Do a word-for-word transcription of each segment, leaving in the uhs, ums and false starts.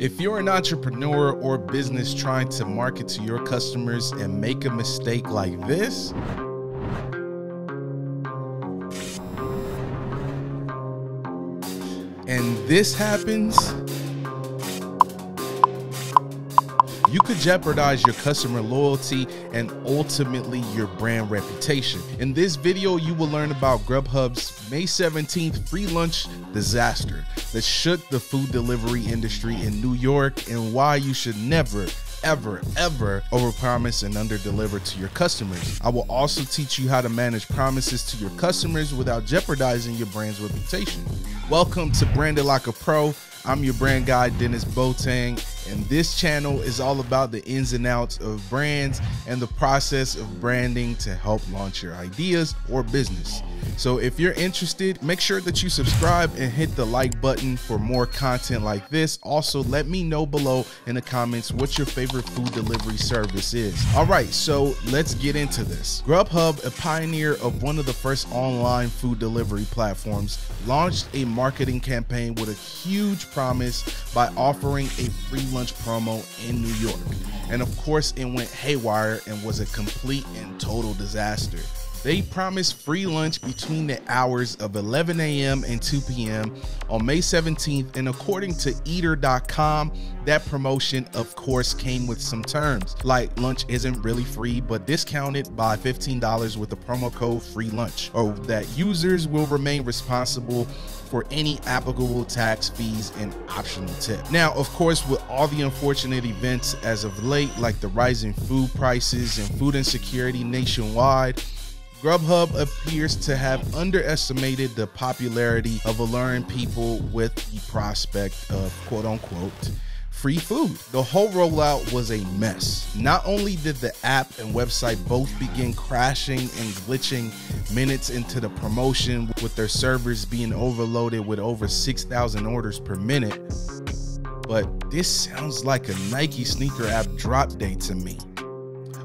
If you're an entrepreneur or business trying to market to your customers and make a mistake like this, and this happens, you could jeopardize your customer loyalty and ultimately your brand reputation. In this video, you will learn about Grubhub's May seventeenth free lunch disaster that shook the food delivery industry in New York and why you should never, ever, ever overpromise and underdeliver to your customers. I will also teach you how to manage promises to your customers without jeopardizing your brand's reputation. Welcome to Brand It Like A Pro. I'm your brand guy, Denis Boateng, and this channel is all about the ins and outs of brands and the process of branding to help launch your ideas or business. So if you're interested, make sure that you subscribe and hit the like button for more content like this. Also, let me know below in the comments what your favorite food delivery service is. All right, so let's get into this. Grubhub, a pioneer of one of the first online food delivery platforms, launched a marketing campaign with a huge promise by offering a free lunch promo in New York. And of course, it went haywire and was a complete and total disaster. They promised free lunch between the hours of eleven A M and two P M on May seventeenth, and according to eater dot com, that promotion of course came with some terms, like lunch isn't really free but discounted by fifteen dollars with the promo code free lunch, or that users will remain responsible for any applicable tax, fees, and optional tip. Now, of course, with all the unfortunate events as of late, like the rising food prices and food insecurity nationwide, Grubhub appears to have underestimated the popularity of alluring people with the prospect of quote-unquote free food. The whole rollout was a mess. Not only did the app and website both begin crashing and glitching minutes into the promotion, with their servers being overloaded with over six thousand orders per minute, but this sounds like a Nike sneaker app drop day to me.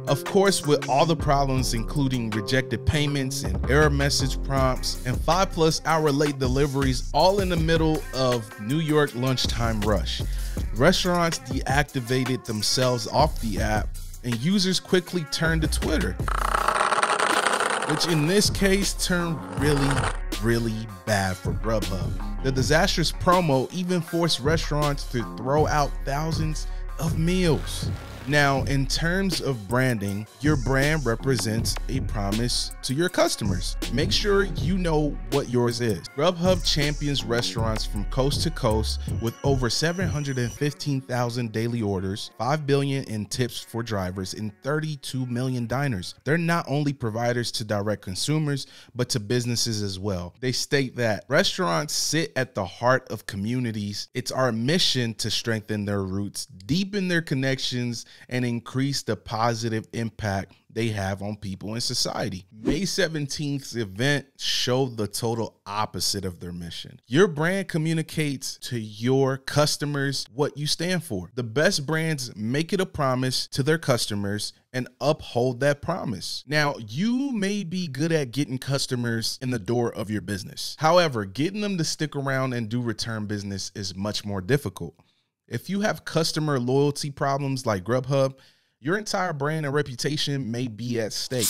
Of course, with all the problems, including rejected payments and error message prompts and five plus hour late deliveries, all in the middle of New York lunchtime rush, restaurants deactivated themselves off the app and users quickly turned to Twitter, which in this case turned really, really bad for Grubhub. The disastrous promo even forced restaurants to throw out thousands of meals. Now, in terms of branding, your brand represents a promise to your customers. Make sure you know what yours is. Grubhub champions restaurants from coast to coast with over seven hundred fifteen thousand daily orders, five billion in tips for drivers, and thirty-two million diners. They're not only providers to direct consumers, but to businesses as well. They state that restaurants sit at the heart of communities. It's our mission to strengthen their roots, deepen their connections, and increase the positive impact they have on people in society. May seventeenth's event showed the total opposite of their mission. Your brand communicates to your customers what you stand for. The best brands make it a promise to their customers and uphold that promise. Now, you may be good at getting customers in the door of your business. However, getting them to stick around and do return business is much more difficult. If you have customer loyalty problems like Grubhub, your entire brand and reputation may be at stake.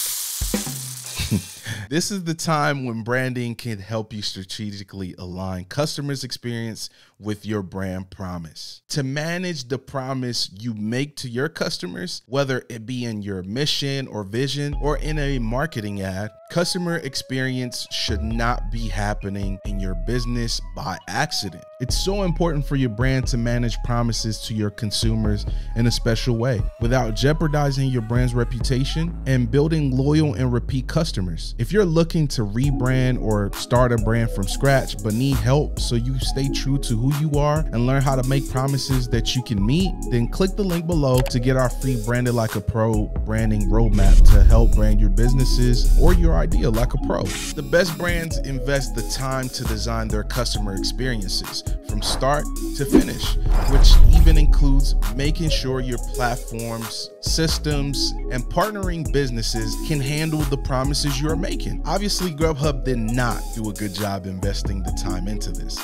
This is the time when branding can help you strategically align customers' experience with your brand promise. To manage the promise you make to your customers, whether it be in your mission or vision or in a marketing ad, customer experience should not be happening in your business by accident. It's so important for your brand to manage promises to your consumers in a special way without jeopardizing your brand's reputation and building loyal and repeat customers. If you're looking to rebrand or start a brand from scratch but need help so you stay true to who you are and learn how to make promises that you can meet, then click the link below to get our free Brand It Like a Pro branding roadmap to help brand your businesses or your idea like a pro. The best brands invest the time to design their customer experiences from start to finish, which even includes making sure your platforms, systems, and partnering businesses can handle the promises you are making. Obviously, Grubhub did not do a good job investing the time into this.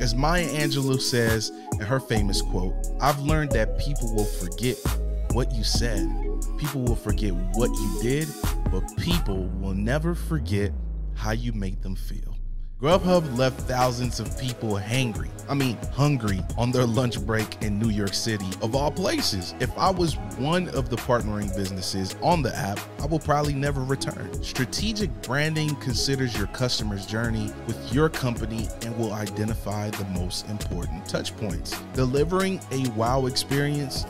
As Maya Angelou says in her famous quote, I've learned that people will forget what you said. People will forget what you did, but people will never forget how you make them feel. Grubhub left thousands of people hangry, I mean hungry, on their lunch break in New York City, of all places. If I was one of the partnering businesses on the app, I will probably never return. Strategic branding considers your customer's journey with your company and will identify the most important touch points. Delivering a wow experience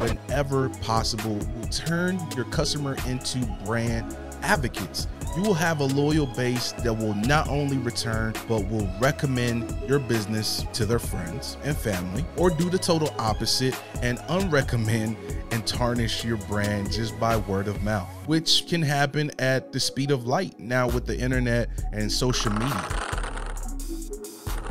whenever possible will turn your customer into brand advocates. You will have a loyal base that will not only return, but will recommend your business to their friends and family, or do the total opposite and unrecommend and tarnish your brand just by word of mouth, which can happen at the speed of light now with the internet and social media.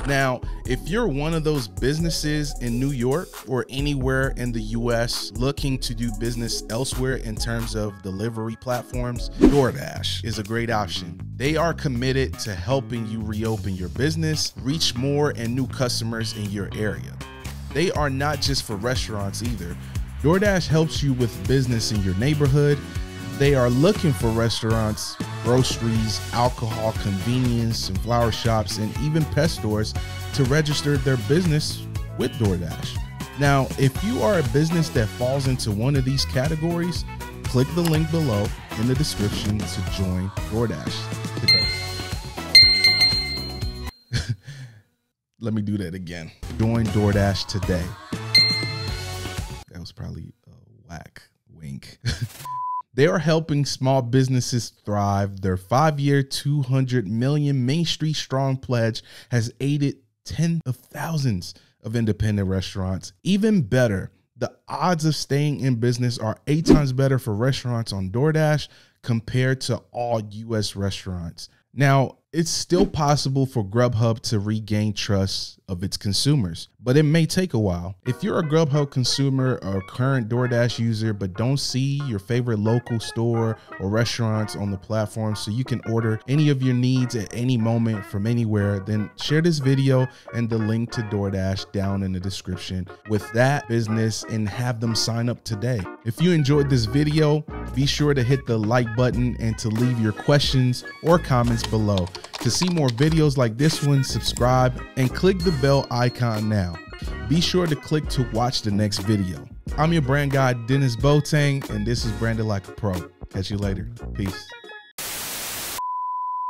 Now, if you're one of those businesses in New York or anywhere in the U S looking to do business elsewhere in terms of delivery platforms, DoorDash is a great option. They are committed to helping you reopen your business, reach more and new customers in your area. They are not just for restaurants either. DoorDash helps you with business in your neighborhood. They are looking for restaurants, groceries, alcohol, convenience, and flower shops, and even pet stores to register their business with DoorDash. Now, if you are a business that falls into one of these categories, click the link below in the description to join DoorDash today. Let me do that again. Join DoorDash today. That was probably a whack wink. They are helping small businesses thrive. Their five-year, two hundred million Main Street Strong pledge has aided tens of thousands of independent restaurants. Even better, the odds of staying in business are eight times better for restaurants on DoorDash compared to all U S restaurants. Now, it's still possible for Grubhub to regain trust of its consumers, but it may take a while. If you're a Grubhub consumer or current DoorDash user, but don't see your favorite local store or restaurants on the platform so you can order any of your needs at any moment from anywhere, then share this video and the link to DoorDash down in the description with that business and have them sign up today. If you enjoyed this video, be sure to hit the like button and to leave your questions or comments below. To see more videos like this one, subscribe and click the bell icon now. Be sure to click to watch the next video. I'm your brand guy, Denis Boateng, and this is Brand It Like a Pro. Catch you later. Peace.